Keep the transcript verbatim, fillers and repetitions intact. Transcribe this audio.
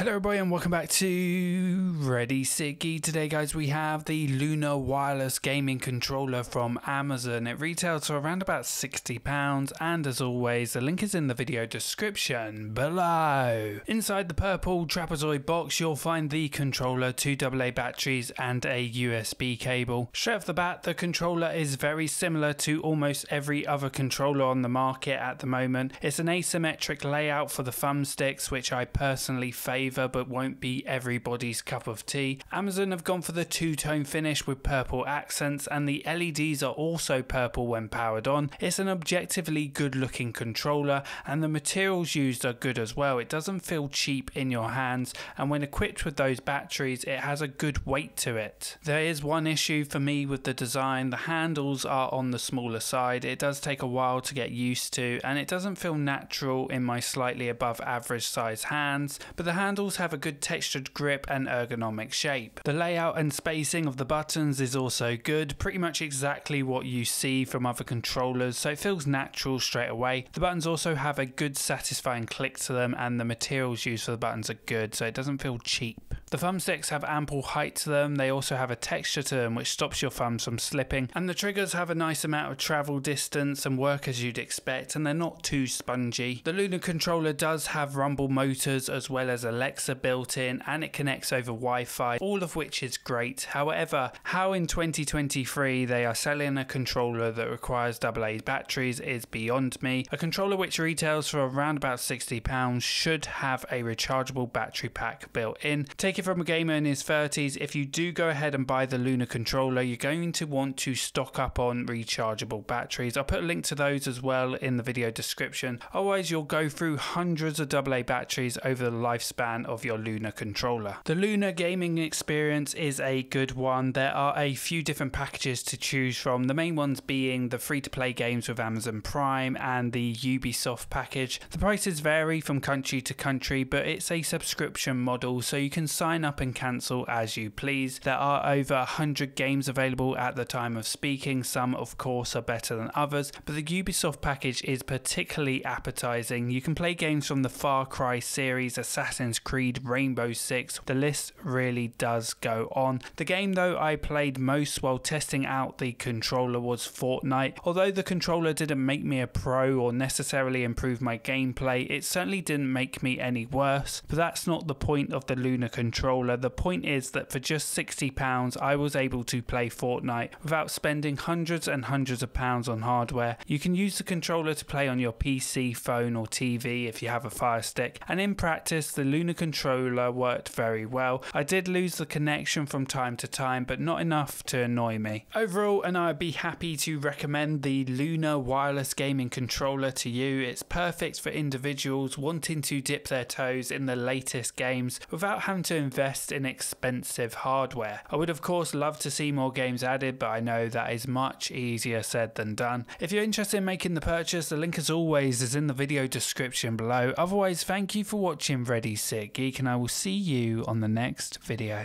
Hello everybody and welcome back to ReadySitGeek. Today guys we have the Luna Wireless Gaming Controller from Amazon. It retails for around about sixty pounds and as always the link is in the video description below. Inside the purple trapezoid box you'll find the controller, two double A batteries and a U S B cable. Straight off the bat the controller is very similar to almost every other controller on the market at the moment. It's an asymmetric layout for the thumbsticks which I personally favour, but won't be everybody's cup of tea. Amazon have gone for the two-tone finish with purple accents and the L E Ds are also purple when powered on. It's an objectively good looking controller and the materials used are good as well. It doesn't feel cheap in your hands and when equipped with those batteries it has a good weight to it. There is one issue for me with the design. The handles are on the smaller side. It does take a while to get used to and it doesn't feel natural in my slightly above average size hands, but the handles Handles have a good textured grip and ergonomic shape. The layout and spacing of the buttons is also good, pretty much exactly what you see from other controllers, so it feels natural straight away. The buttons also have a good satisfying click to them and the materials used for the buttons are good, so it doesn't feel cheap. The thumbsticks have ample height to them, they also have a texture to them which stops your thumbs from slipping, and the triggers have a nice amount of travel distance and work as you'd expect, and they're not too spongy. The Luna controller does have rumble motors as well as electric Alexa built in and it connects over Wi-Fi, all of which is great. However, how in twenty twenty-three they are selling a controller that requires double A batteries is beyond me. A controller which retails for around about sixty pounds should have a rechargeable battery pack built in. Take it from a gamer in his thirties, if you do go ahead and buy the Luna controller you're going to want to stock up on rechargeable batteries. I'll put a link to those as well in the video description, otherwise you'll go through hundreds of double A batteries over the lifespan of your Luna controller. The Luna gaming experience is a good one. There are a few different packages to choose from, the main ones being the free to play games with Amazon Prime and the Ubisoft package. The prices vary from country to country but it's a subscription model so you can sign up and cancel as you please. There are over one hundred games available at the time of speaking, some of course are better than others but the Ubisoft package is particularly appetizing. You can play games from the Far Cry series, Assassin's Creed Creed, Rainbow Six, the list really does go on. The game though I played most while testing out the controller was Fortnite. Although the controller didn't make me a pro or necessarily improve my gameplay, it certainly didn't make me any worse, but that's not the point of the Luna controller. The point is that for just sixty pounds I was able to play Fortnite without spending hundreds and hundreds of pounds on hardware. You can use the controller to play on your P C, phone or T V if you have a Fire Stick, and in practice the Luna controller worked very well. I did lose the connection from time to time but not enough to annoy me. Overall, and I'd be happy to recommend the Luna Wireless Gaming Controller to you. It's perfect for individuals wanting to dip their toes in the latest games without having to invest in expensive hardware. I would of course love to see more games added but I know that is much easier said than done. If you're interested in making the purchase, the link as always is in the video description below. Otherwise, thank you for watching ReadySitGeek and I will see you on the next video.